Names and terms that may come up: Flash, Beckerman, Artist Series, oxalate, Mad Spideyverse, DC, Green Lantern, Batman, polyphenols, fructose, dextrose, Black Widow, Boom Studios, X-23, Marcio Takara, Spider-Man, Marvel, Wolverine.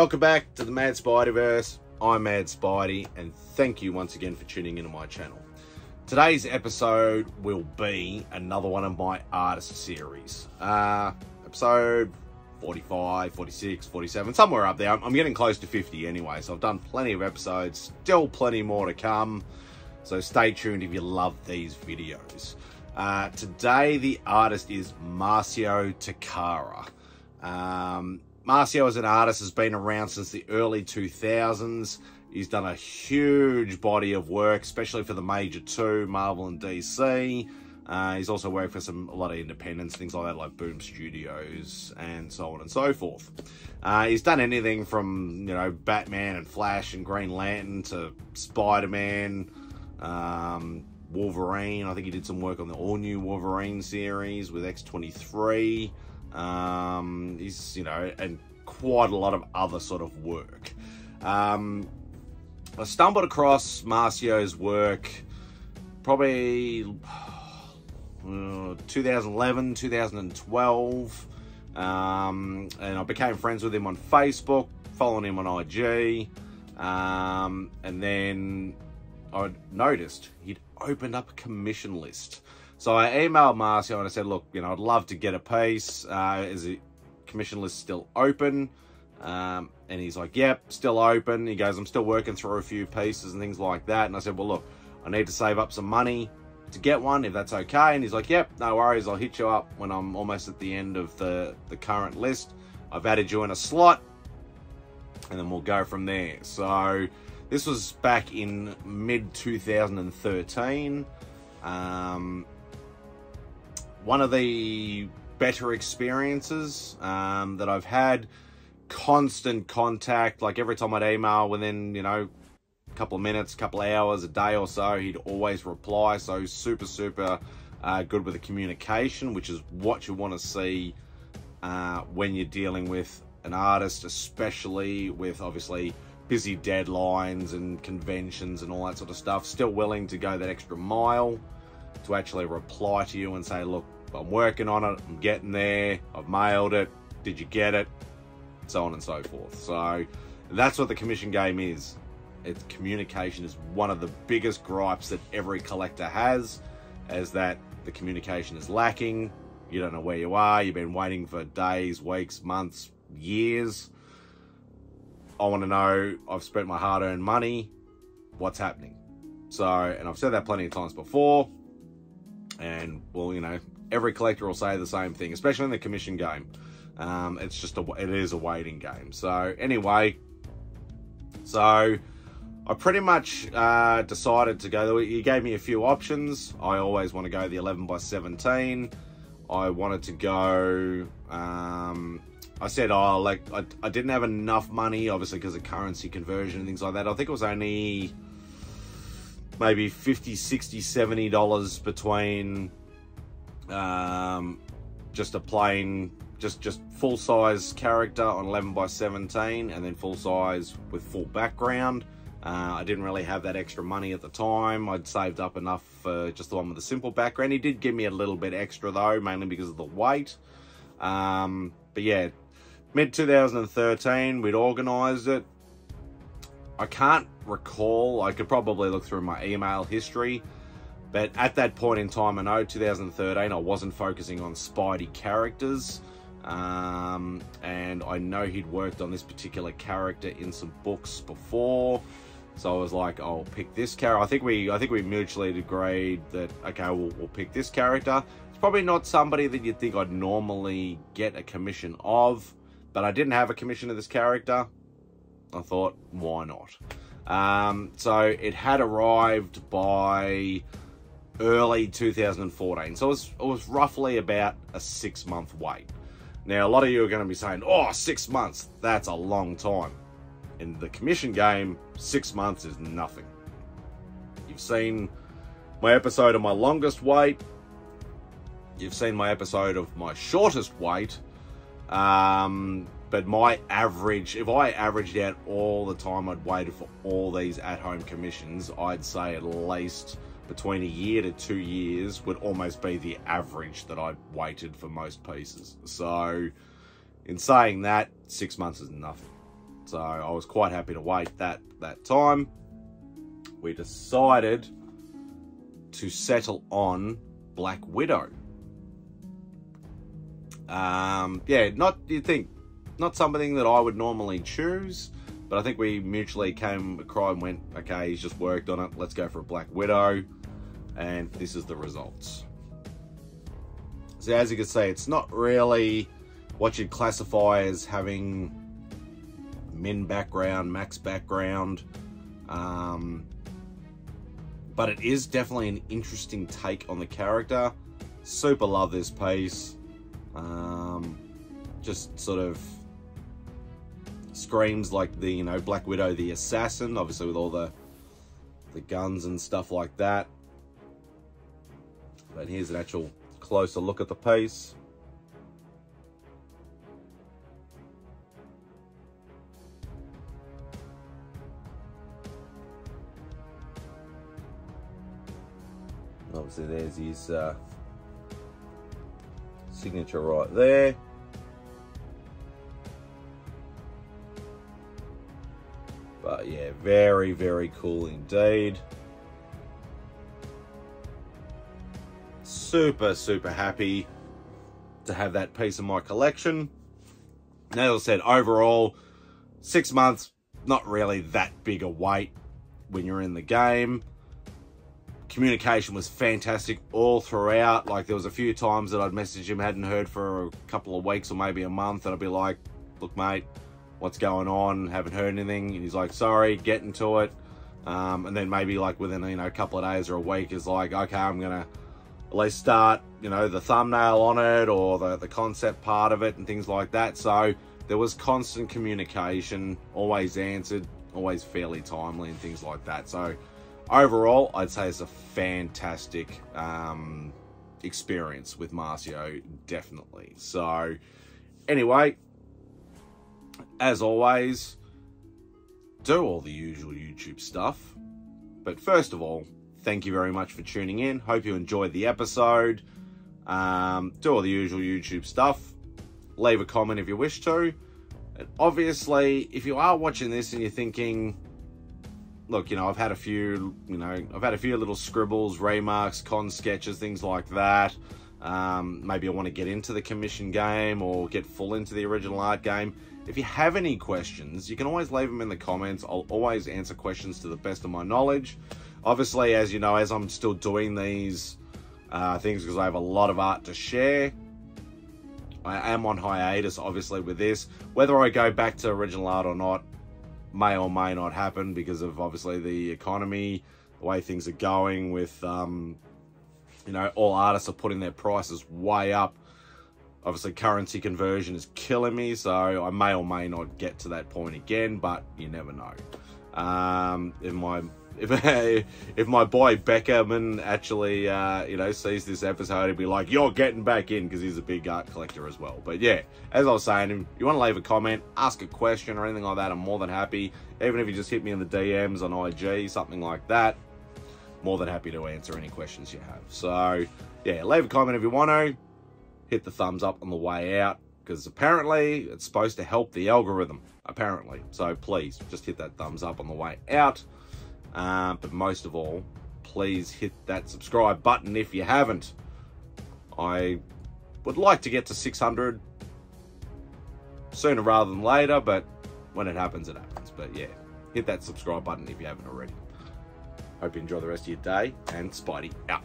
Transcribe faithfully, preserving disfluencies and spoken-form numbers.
Welcome back to the Mad Spideyverse. I'm Mad Spidey, and thank you once again for tuning into my channel. Today's episode will be another one of my artist series. Uh, episode forty-five, forty-six, forty-seven, somewhere up there. I'm, I'm getting close to fifty anyway, so I've done plenty of episodes, still plenty more to come. So stay tuned if you love these videos. Uh, today, the artist is Marcio Takara. Um... Marcio as an artist has been around since the early two thousands. He's done a huge body of work, especially for the major two, Marvel and D C. Uh, he's also worked for some a lot of independents, things like that, like Boom Studios and so on and so forth. Uh, he's done anything from, you know, Batman and Flash and Green Lantern to Spider-Man, um, Wolverine. I think he did some work on the all-new Wolverine series with X twenty-three. Um, he's, you know, and quite a lot of other sort of work. Um, I stumbled across Marcio's work probably uh, two thousand eleven, two thousand twelve. Um, and I became friends with him on Facebook, following him on I G. Um, and then I noticed he'd opened up a commission list. So I emailed Marcio and I said, look, you know, I'd love to get a piece. Uh, is the commission list still open? Um, and he's like, yep, still open. He goes, I'm still working through a few pieces and things like that. And I said, well, look, I need to save up some money to get one, if that's okay. And he's like, yep, no worries. I'll hit you up when I'm almost at the end of the, the current list. I've added you in a slot and then we'll go from there. So this was back in mid two thousand thirteen. Um... One of the better experiences um, that I've had, constant contact, like every time I'd email within, you know, a couple of minutes, a couple of hours, a day or so, he'd always reply. So super, super uh, good with the communication, which is what you want to see uh, when you're dealing with an artist, especially with obviously busy deadlines and conventions and all that sort of stuff. Still willing to go that extra mile to actually reply to you and say, look, I'm working on it, I'm getting there, I've mailed it, did you get it, so on and so forth. So that's what the commission game is. It's communication is one of the biggest gripes that every collector has, is that the communication is lacking. You don't know where you are, you've been waiting for days, weeks, months, years. I want to know, I've spent my hard-earned money, what's happening? So, and I've said that plenty of times before, and well, you know, every collector will say the same thing, especially in the commission game. Um, it's just a, it is a waiting game. So anyway, so I pretty much uh, decided to go. He gave me a few options. I always want to go the eleven by seventeen. I wanted to go. Um, I said, oh, like I, I didn't have enough money, obviously, because of currency conversion and things like that. I think it was only maybe fifty, sixty, seventy dollars between um, just a plain, just, just full-size character on eleven by seventeen and then full-size with full background. Uh, I didn't really have that extra money at the time. I'd saved up enough for just the one with the simple background. He did give me a little bit extra though, mainly because of the weight. Um, but yeah, mid two thousand thirteen, we'd organised it. I can't recall, I could probably look through my email history, but at that point in time, I know two thousand thirteen, I wasn't focusing on Spidey characters, um, and I know he'd worked on this particular character in some books before, so I was like, I'll pick this character. I think we, I think we mutually agreed that, okay, we'll, we'll pick this character. It's probably not somebody that you'd think I'd normally get a commission of, but I didn't have a commission of this character. I thought, why not? Um, so it had arrived by early two thousand fourteen. So it was, it was roughly about a six month wait. Now, a lot of you are going to be saying, oh, six months, that's a long time. In the commission game, six months is nothing. You've seen my episode of my longest wait. You've seen my episode of my shortest wait. Um... But my average, if I averaged out all the time I'd waited for all these at-home commissions, I'd say at least between a year to two years would almost be the average that I'd waited for most pieces. So, in saying that, six months is nothing. So I was quite happy to wait that, that time. We decided to settle on Black Widow. Um, yeah, not, you'd think, not something that I would normally choose, but I think we mutually came across and went, okay, he's just worked on it, let's go for a Black Widow. And this is the results. So as you can see, it's not really what you'd classify as having min background, max background. Um, but it is definitely an interesting take on the character. Super love this piece. Um, just sort of screams like the, you know, Black Widow, the assassin, obviously with all the, the guns and stuff like that. But here's an actual closer look at the piece. Obviously there's his uh, signature right there. But yeah, very, very cool indeed. Super, super happy to have that piece in my collection. And as I said, overall, six months, not really that big a wait when you're in the game. Communication was fantastic all throughout. Like, there was a few times that I'd message him, hadn't heard for a couple of weeks or maybe a month, and I'd be like, look, mate, what's going on? Haven't heard anything. And he's like, sorry, getting to it. Um, and then maybe like within, you know, a couple of days or a week is like, okay, I'm going to at least start, you know, the thumbnail on it or the, the concept part of it and things like that. So there was constant communication, always answered, always fairly timely and things like that. So overall, I'd say it's a fantastic um, experience with Marcio, definitely. So, anyway, as always, do all the usual YouTube stuff. But first of all, thank you very much for tuning in. Hope you enjoyed the episode. Um, do all the usual YouTube stuff. Leave a comment if you wish to. And obviously, if you are watching this and you're thinking, look, you know, I've had a few, you know, I've had a few little scribbles, remarks, con sketches, things like that. Um, maybe I want to get into the commission game or get full into the original art game. If you have any questions, you can always leave them in the comments. I'll always answer questions to the best of my knowledge. Obviously, as you know, as I'm still doing these uh, things because I have a lot of art to share, I am on hiatus, obviously, with this. Whether I go back to original art or not, may or may not happen because of obviously the economy, the way things are going with, um, you know, all artists are putting their prices way up. Obviously currency conversion is killing me. So I may or may not get to that point again, but you never know. Um, if my, if, if my boy Beckerman actually, uh, you know, sees this episode, he'll be like, you're getting back in, because he's a big art collector as well. But yeah, as I was saying, if you want to leave a comment, ask a question or anything like that, I'm more than happy. Even if you just hit me in the D Ms on I G, something like that, more than happy to answer any questions you have. So yeah, leave a comment if you want to. Hit the thumbs up on the way out, because apparently it's supposed to help the algorithm, apparently. So please, just hit that thumbs up on the way out. Uh, but most of all, please hit that subscribe button if you haven't. I would like to get to six hundred sooner rather than later, but when it happens, it happens. But yeah, hit that subscribe button if you haven't already. Hope you enjoy the rest of your day, and Spidey out.